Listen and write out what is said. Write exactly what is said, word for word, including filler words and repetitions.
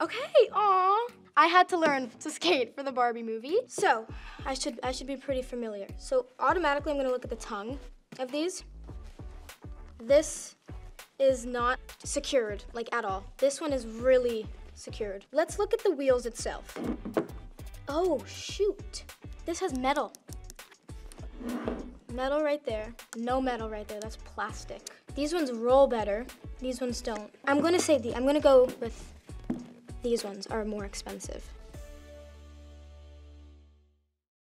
Okay, aw. I had to learn to skate for the Barbie movie. So, I should, I should be pretty familiar. So, automatically I'm gonna look at the tongue of these. This is not secured, like at all. This one is really secured. Let's look at the wheels itself. Oh, shoot. This has metal. Metal right there. No metal right there, that's plastic. These ones roll better, these ones don't. I'm gonna say the, I'm gonna go with these ones are more expensive.